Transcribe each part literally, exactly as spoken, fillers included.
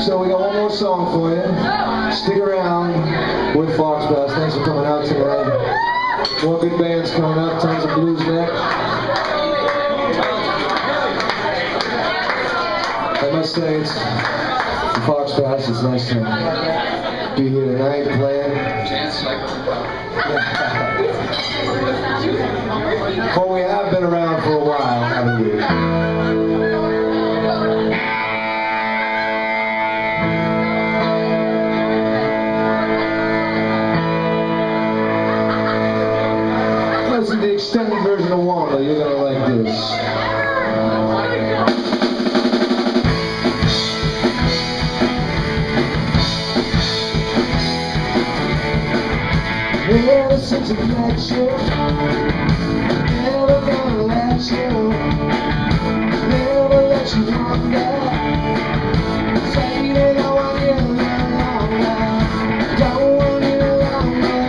So we got one more song for you. Stick around with Fox Pass. Thanks for coming out tonight. More good bands coming up. Tons of blues next. I must say, it's Fox Pass. It's nice to be here tonight playing. Well, we have been around for a while, haven't we? The extended version of Wanda, you're gonna like this. Never such a let you, never gonna let you, never let you wander. Say you don't want you longer, don't want you longer, baby.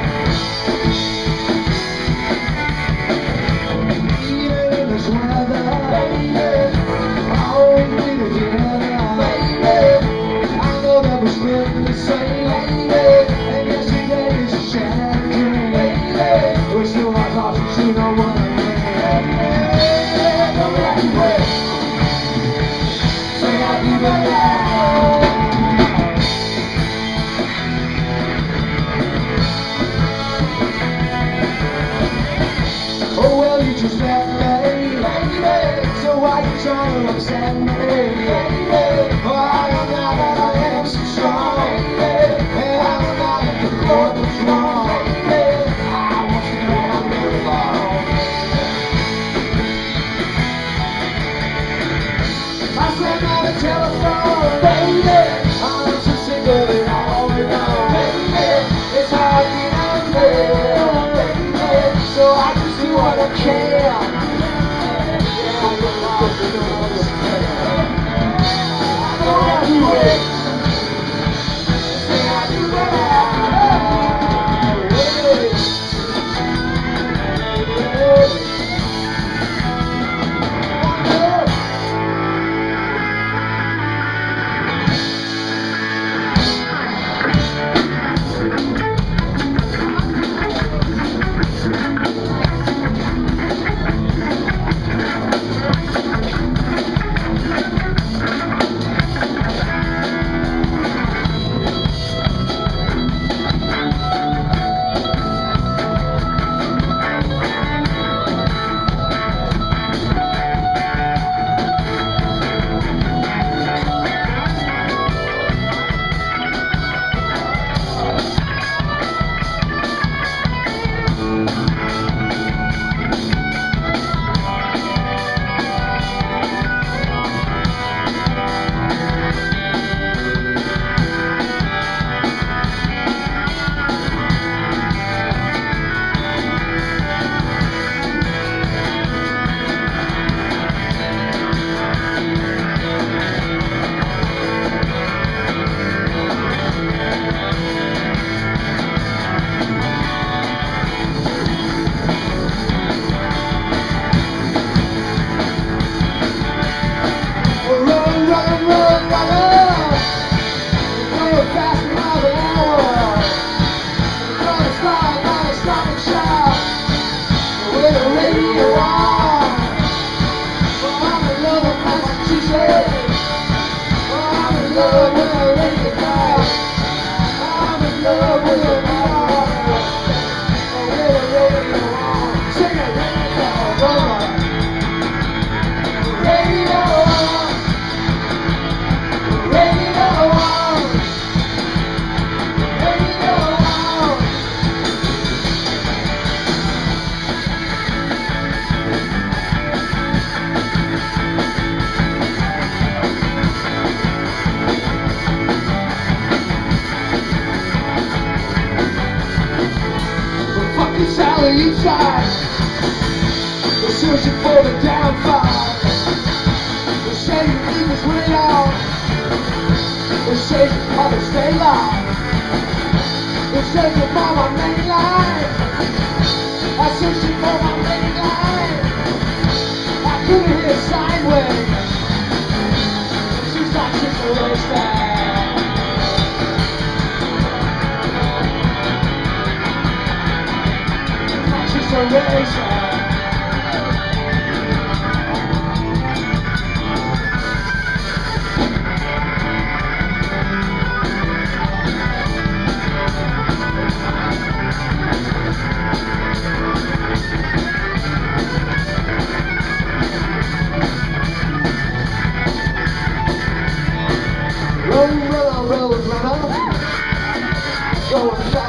I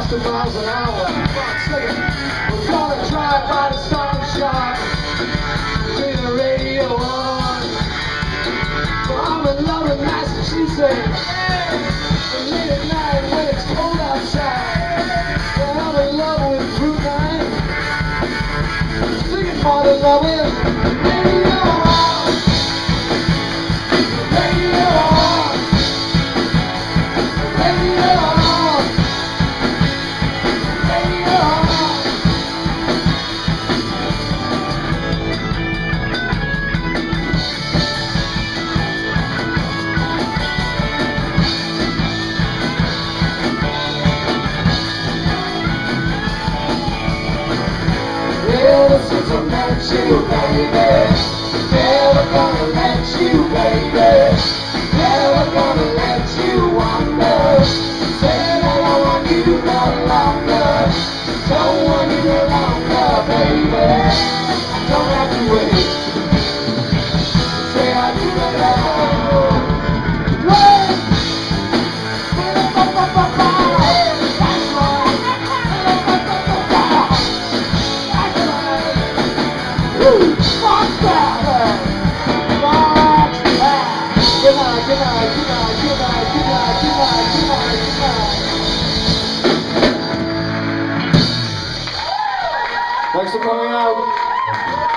Miles an hour. We're gonna drive by the sunshine with the radio on. I'm in love with Massachusetts. It's late at night when it's cold outside. And I'm in love with Brunei. Singing for the loving. Radio on. Radio on. Radio on. You, baby, never gonna let you, baby, never gonna let you wander. Say that I want you no longer, don't want you no longer, baby. I don't have to wait. Say I do it all. Thanks for coming out.